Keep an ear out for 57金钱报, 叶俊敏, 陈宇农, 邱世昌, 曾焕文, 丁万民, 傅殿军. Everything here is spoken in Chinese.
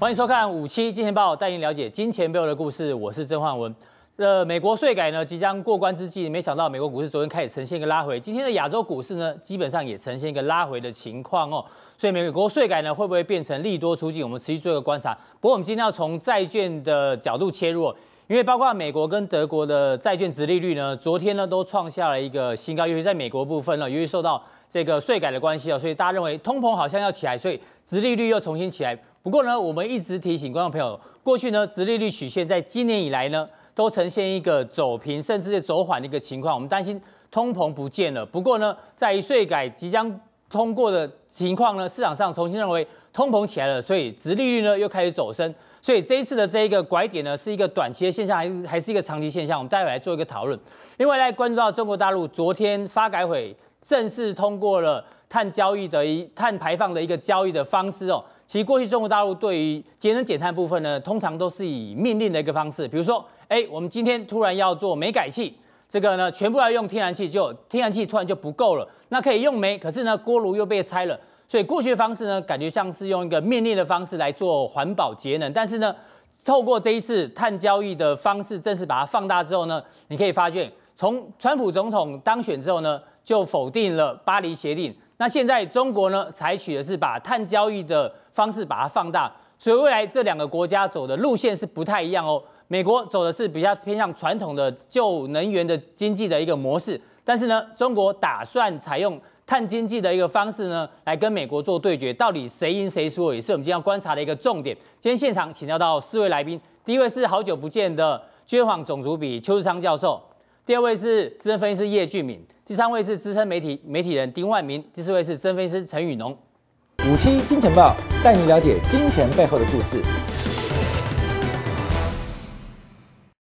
欢迎收看57金钱报，带您了解金钱背后的故事。我是曾焕文。美国税改呢即将过关之际，没想到美国股市昨天开始呈现一个拉回，今天的亚洲股市呢基本上也呈现一个拉回的情况哦。所以美国税改呢会不会变成利多出尽，我们持续做一个观察。不过我们今天要从债券的角度切入哦，因为包括美国跟德国的债券殖利率呢，昨天呢都创下了一个新高，尤其在美国部分呢，由于受到这个税改的关系哦，所以大家认为通膨好像要起来，所以殖利率又重新起来。 不过呢，我们一直提醒观众朋友，过去呢，殖利率曲线在今年以来呢，都呈现一个走平甚至是走缓的一个情况。我们担心通膨不见了。不过呢，在于税改即将通过的情况呢，市场上重新认为通膨起来了，所以殖利率呢又开始走升。所以这一次的这一个拐点呢，是一个短期的现象，还是一个长期现象？我们待会来做一个讨论。另外来关注到中国大陆，昨天发改委正式通过了碳排放的一个交易的方式哦。 其实过去中国大陆对于节能减碳部分呢，通常都是以命令的一个方式，比如说，我们今天突然要做煤改气，这个呢全部要用天然气，就天然气突然就不够了，那可以用煤，可是呢锅炉又被拆了，所以过去的方式呢，感觉像是用一个命令的方式来做环保节能，但是呢，透过这一次碳交易的方式正式把它放大之后呢，你可以发现，从川普总统当选之后呢，就否定了巴黎协定。 那现在中国呢，采取的是把碳交易的方式把它放大，所以未来这两个国家走的路线是不太一样哦。美国走的是比较偏向传统的旧能源的经济的一个模式，但是呢，中国打算采用碳经济的一个方式呢，来跟美国做对决，到底谁赢谁输，也是我们今天要观察的一个重点。今天现场请教到4位来宾，第1位是好久不见的军晃总主笔邱世昌教授，第2位是资深分析师叶俊敏。 第3位是资深媒体人丁万民，第4位是资深分析师陈宇农。57金钱报带你了解金钱背后的故事。